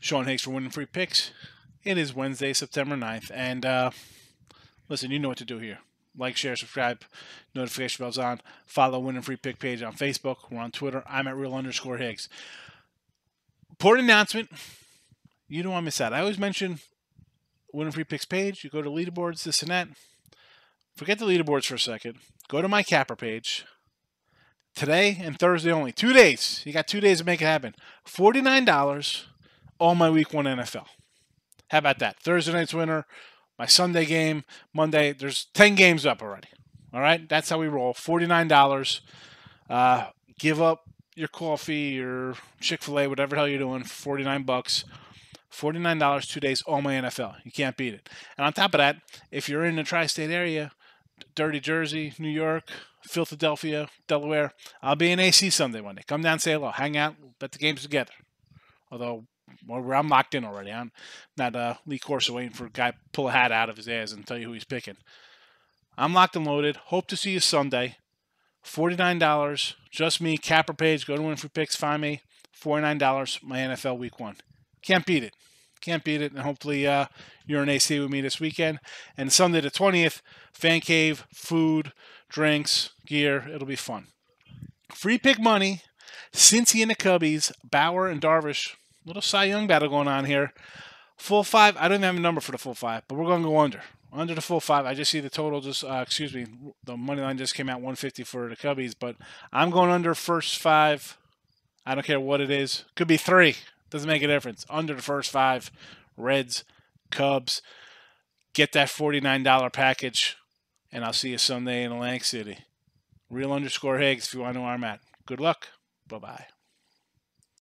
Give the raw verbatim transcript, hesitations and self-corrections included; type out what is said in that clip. Sean Higgs for Winning Free Picks. It is Wednesday, September ninth, and uh, listen, you know what to do here. Like, share, subscribe, notification bells on, follow Winning Free Pick page on Facebook. We're on Twitter. I'm at real underscore Higgs. Important announcement. You don't want to miss out. I always mention Winning Free Picks page. You go to leaderboards, this and that. Forget the leaderboards for a second. Go to my capper page. Today and Thursday only. Two days. You got two days to make it happen. forty-nine dollars, all my week one N F L. How about that? Thursday night's winner. My Sunday game, Monday, there's ten games up already. All right? That's how we roll. forty-nine dollars. Uh, give up your coffee, your Chick-fil-A, whatever the hell you're doing, forty-nine bucks. forty-nine dollars, two days, all my N F L. You can't beat it. And on top of that, if you're in the tri-state area, Dirty Jersey, New York, Philadelphia, Delaware, I'll be in A C Sunday one day. Come down, say hello, hang out, bet the games together. Although, well, I'm locked in already. I'm not uh, Lee Corso waiting for a guy to pull a hat out of his ass and tell you who he's picking. I'm locked and loaded. Hope to see you Sunday. forty-nine dollars. Just me. Capper page. Go to Winfree Picks. Find me. forty-nine dollars. My N F L week one. Can't beat it. Can't beat it. And hopefully uh, you're in A C with me this weekend. And Sunday the twentieth, Fan Cave, food, drinks, gear. It'll be fun. Free pick money. Cincy and the Cubbies. Bauer and Darvish. Little Cy Young battle going on here. Full five. I don't even have a number for the full five, but we're going to go under. Under the full five. I just see the total just, uh, excuse me, the money line just came out one fifty for the Cubbies, but I'm going under first five. I don't care what it is. Could be three. Doesn't make a difference. Under the first five. Reds, Cubs. Get that forty-nine dollar package, and I'll see you Sunday in Atlantic City. Real underscore Higgs if you want to know where I'm at. Good luck. Bye-bye.